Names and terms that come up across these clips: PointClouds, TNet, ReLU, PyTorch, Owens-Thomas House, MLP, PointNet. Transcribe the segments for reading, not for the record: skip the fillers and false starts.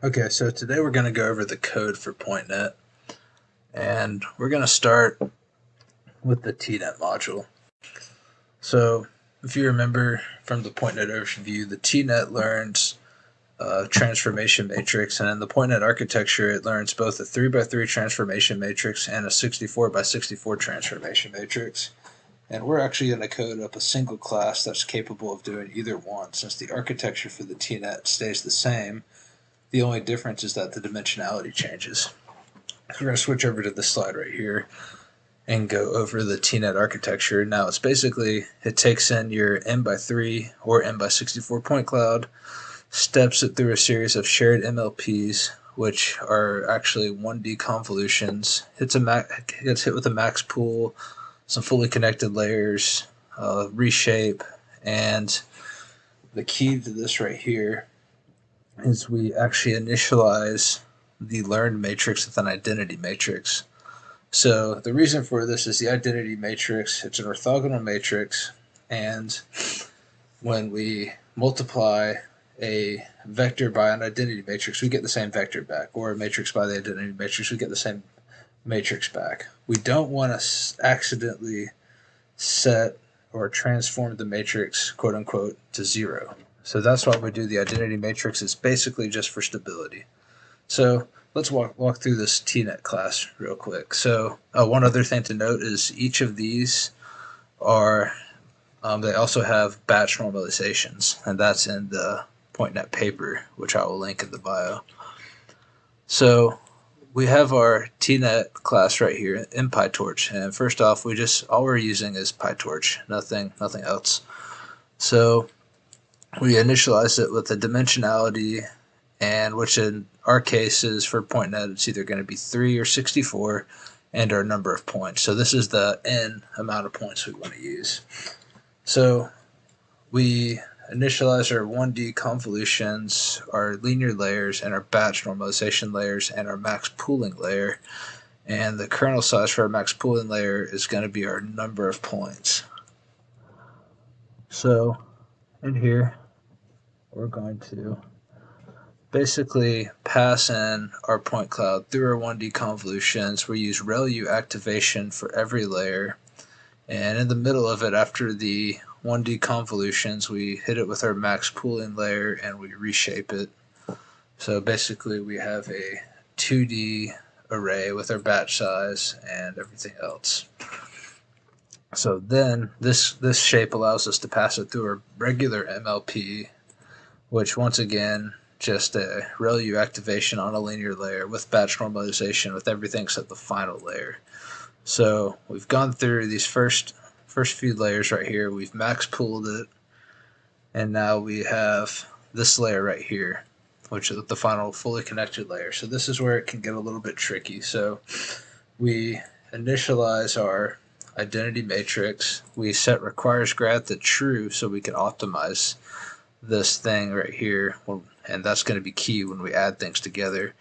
Okay, so today we're going to go over the code for PointNet, and we're going to start with the TNet module. So if you remember from the PointNet overview, the TNet learns a transformation matrix, and in the PointNet architecture it learns both a 3x3 transformation matrix and a 64x64 transformation matrix. And we're actually going to code up a single class that's capable of doing either one, since the architecture for the TNet stays the same. The only difference is that the dimensionality changes. So we're going to switch over to this slide right here and go over the TNet architecture. Now it's basically, it takes in your n×3 or n×64 point cloud, steps it through a series of shared MLPs, which are actually 1D convolutions, gets hit with a max pool, some fully connected layers, reshape, and the key to this right here is we actually initialize the learned matrix with an identity matrix. So the reason for this is the identity matrix, it's an orthogonal matrix, and when we multiply a vector by an identity matrix, we get the same vector back, or a matrix by the identity matrix, we get the same matrix back. We don't want to accidentally set or transform the matrix, quote unquote, to zero. So that's why we do the identity matrix. It's basically just for stability. So let's walk through this TNet class real quick. So one other thing to note is each of these are, they also have batch normalizations, and that's in the PointNet paper, which I will link in the bio. So we have our TNet class right here in PyTorch, and first off, all we're using is PyTorch, nothing else. So we initialize it with a dimensionality, and which in our case is for PointNet, it's either going to be 3 or 64, and our number of points. So this is the n amount of points we want to use. So we initialize our 1D convolutions, our linear layers, and our batch normalization layers, and our max pooling layer. And the kernel size for our max pooling layer is going to be our number of points. So in here, we're going to basically pass in our point cloud through our 1D convolutions. We use ReLU activation for every layer, and in the middle of it, after the 1D convolutions, we hit it with our max pooling layer and we reshape it. So basically we have a 2D array with our batch size and everything else. So then this shape allows us to pass it through a regular MLP, which once again, just a ReLU activation on a linear layer with batch normalization with everything except the final layer. So we've gone through these first few layers right here, we've max pooled it, and now we have this layer right here, which is the final fully connected layer. So this is where it can get a little bit tricky. So we initialize our identity matrix, we set requires grad to true so we can optimize this thing right here, and that's going to be key when we add things together,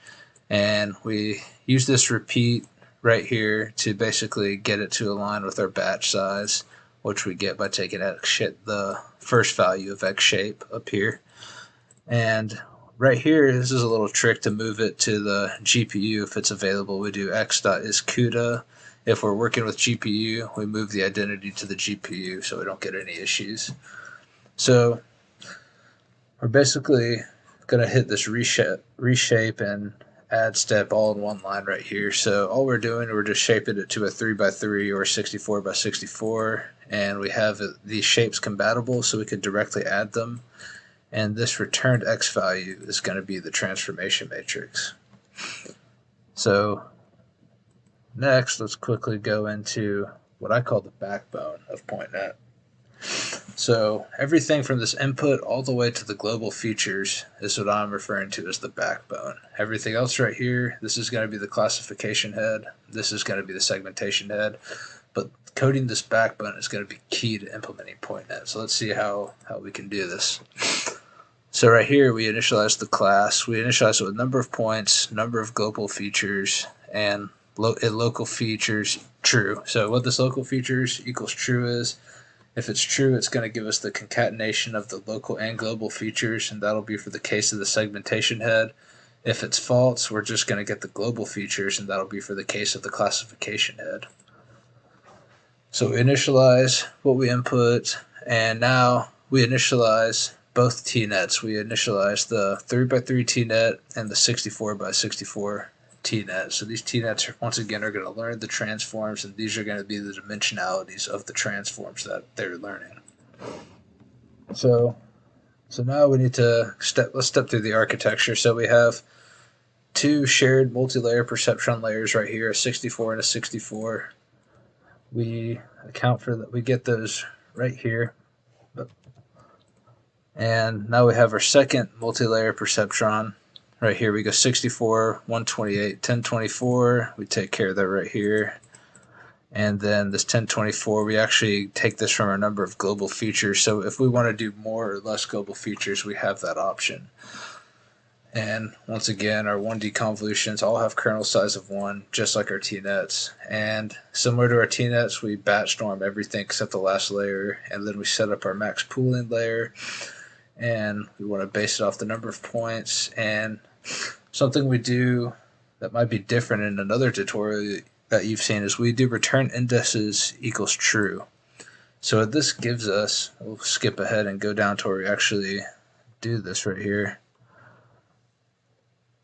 and we use this repeat right here to basically get it to align with our batch size, which we get by taking the first value of X shape up here. And right here, this is a little trick to move it to the GPU if it's available. We do x.isCUDA. If we're working with GPU, we move the identity to the GPU so we don't get any issues. So we're basically going to hit this reshape and add step all in one line right here. So all we're doing, we're just shaping it to a 3x3 or 64x64, and we have these shapes compatible so we can directly add them. And this returned X value is going to be the transformation matrix. So next, let's quickly go into what I call the backbone of PointNet. So everything from this input all the way to the global features is what I'm referring to as the backbone. Everything else right here, this is going to be the classification head, this is going to be the segmentation head, but coding this backbone is going to be key to implementing PointNet. So let's see how we can do this. So right here, we initialize the class, we initialize it with number of points, number of global features, and local features true. So what this local features equals true is, if it's true, it's going to give us the concatenation of the local and global features, and that'll be for the case of the segmentation head. If it's false, we're just going to get the global features, and that'll be for the case of the classification head. So we initialize what we input, and now we initialize both TNets. We initialize the 3x3 TNet and the 64x64 TNet. So these TNets, once again, are going to learn the transforms, and these are going to be the dimensionalities of the transforms that they're learning. So now we need to let's step through the architecture. So we have two shared multi-layer perceptron layers right here, a 64 and a 64. We account for that. We get those right here. And now we have our second multi-layer perceptron. Right here we go 64, 128, 1024. We take care of that right here. And then this 1024, we actually take this from our number of global features. So if we want to do more or less global features, we have that option. And once again, our 1D convolutions all have kernel size of 1, just like our TNets. And similar to our TNets, we batch storm everything except the last layer, and then we set up our max pooling layer, and we want to base it off the number of points. And something we do that might be different in another tutorial that you've seen is we do return indices equals true. So this gives us, we'll skip ahead and go down to where we actually do this right here.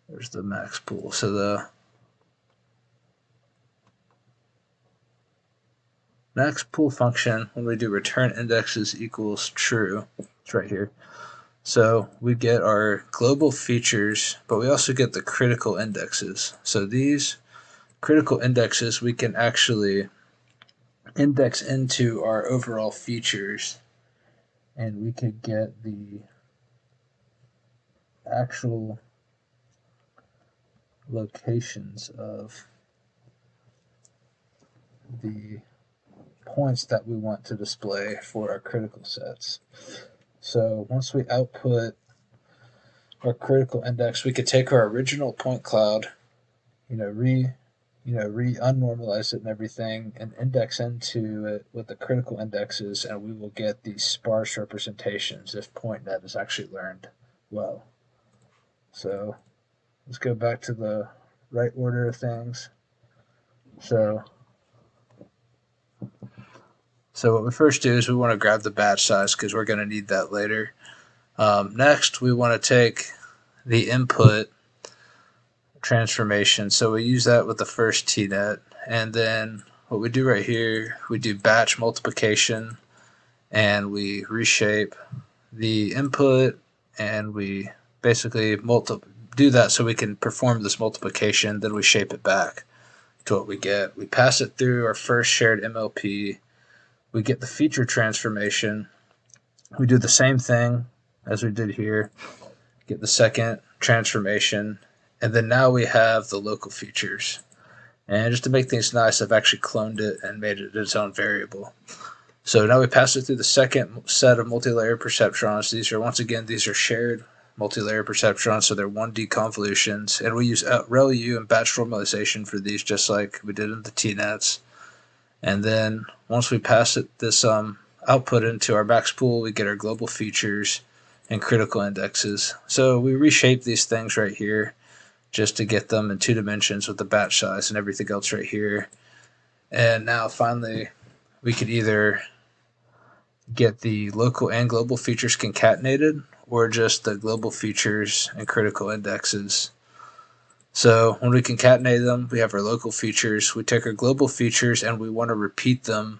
There's the max pool. So the max pool function, when we do return indexes equals true, it's right here. So we get our global features, but we also get the critical indexes. So these critical indexes we can actually index into our overall features, and we could get the actual locations of the points that we want to display for our critical sets. So once we output our critical index, we could take our original point cloud, re-unnormalize it and everything, and index into it with the critical indexes, and we will get these sparse representations if PointNet is actually learned well. So let's go back to the right order of things. So what we first do is we want to grab the batch size because we're going to need that later. Next, we want to take the input transformation, so we use that with the first TNet, and then what we do right here, we do batch multiplication, and we reshape the input, and we basically do that so we can perform this multiplication. Then we shape it back to what we get. We pass it through our first shared MLP. We get the feature transformation. We do the same thing as we did here, get the second transformation. And then now we have the local features. And just to make things nice, I've actually cloned it and made it its own variable. So now we pass it through the second set of multi-layer perceptrons. These are, once again, these are shared multi-layer perceptrons, so they're 1D convolutions. And we use ReLU and batch normalization for these, just like we did in the TNets. And then once we pass it this output into our max pool, we get our global features and critical indexes. So we reshape these things right here, just to get them in 2 dimensions with the batch size and everything else right here. And now finally, we could either get the local and global features concatenated, or just the global features and critical indexes. So when we concatenate them, we have our local features. We take our global features and we want to repeat them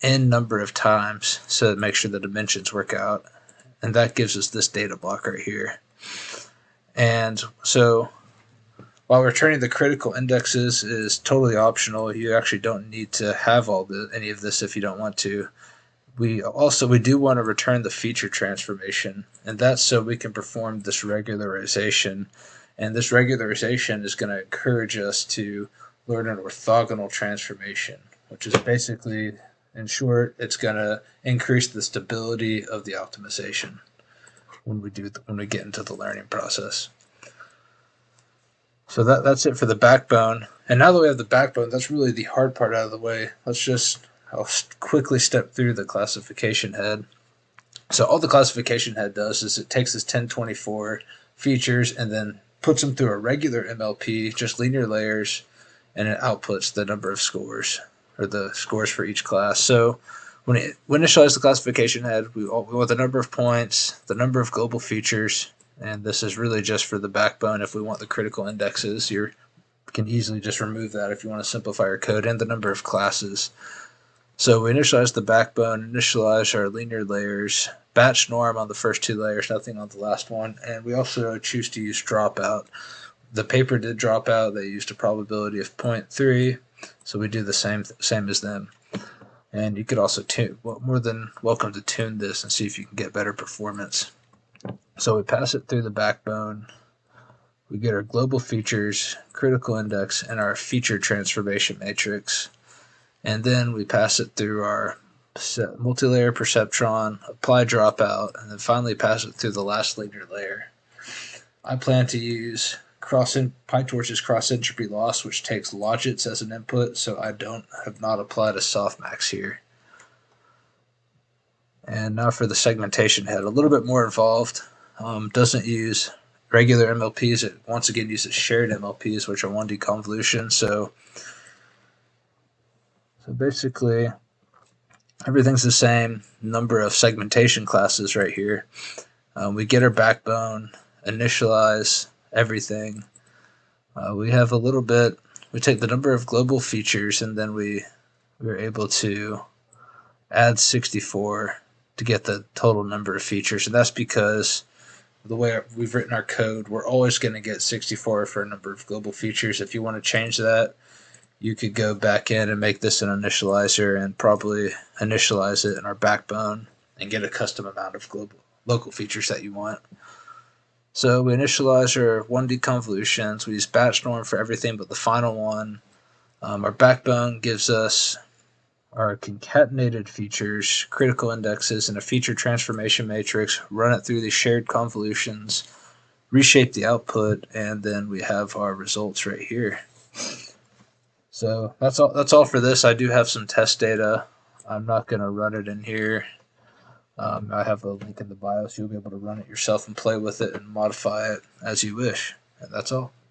n number of times so to make sure the dimensions work out. And that gives us this data block right here. And so while returning the critical indexes is totally optional, you actually don't need to have any of this if you don't want to. We do want to return the feature transformation, and that's so we can perform this regularization. And this regularization is going to encourage us to learn an orthogonal transformation, which is basically, in short, it's going to increase the stability of the optimization when we get into the learning process. So that's it for the backbone. And now that we have the backbone, that's really the hard part out of the way. I'll quickly step through the classification head. So all the classification head does is it takes this 1024 features and then puts them through a regular MLP, just linear layers, and it outputs the number of scores, or the scores for each class. So when we initialize the classification head, we want the number of points, the number of global features, and this is really just for the backbone. If we want the critical indexes, you can easily just remove that if you want to simplify your code, and the number of classes. So we initialize the backbone, initialize our linear layers, batch norm on the first two layers, nothing on the last one, and we also choose to use dropout. The paper did drop out. They used a probability of 0.3, so we do the same as them. And you could also tune, well, more than welcome to tune this and see if you can get better performance. So we pass it through the backbone. We get our global features, critical index, and our feature transformation matrix. And then we pass it through our multilayer perceptron, apply dropout, and then finally pass it through the last linear layer. I plan to use PyTorch's cross-entropy loss, which takes logits as an input, so I have not applied a softmax here. And now for the segmentation head, a little bit more involved. Doesn't use regular MLPs. It once again uses shared MLPs, which are 1D convolution. So basically, everything's the same number of segmentation classes right here. We get our backbone, initialize everything. We have a little bit, we take the number of global features, and then we're able to add 64 to get the total number of features. And that's because the way we've written our code, we're always going to get 64 for a number of global features. If you want to change that, you could go back in and make this an initializer and probably initialize it in our backbone and get a custom amount of global local features that you want. So we initialize our 1D convolutions. We use batch norm for everything but the final one. Our backbone gives us our concatenated features, critical indexes, and a feature transformation matrix. Run it through the shared convolutions, reshape the output, and then we have our results right here. So that's all for this. I do have some test data. I'm not going to run it in here. I have a link in the bio, so you'll be able to run it yourself and play with it and modify it as you wish. And that's all.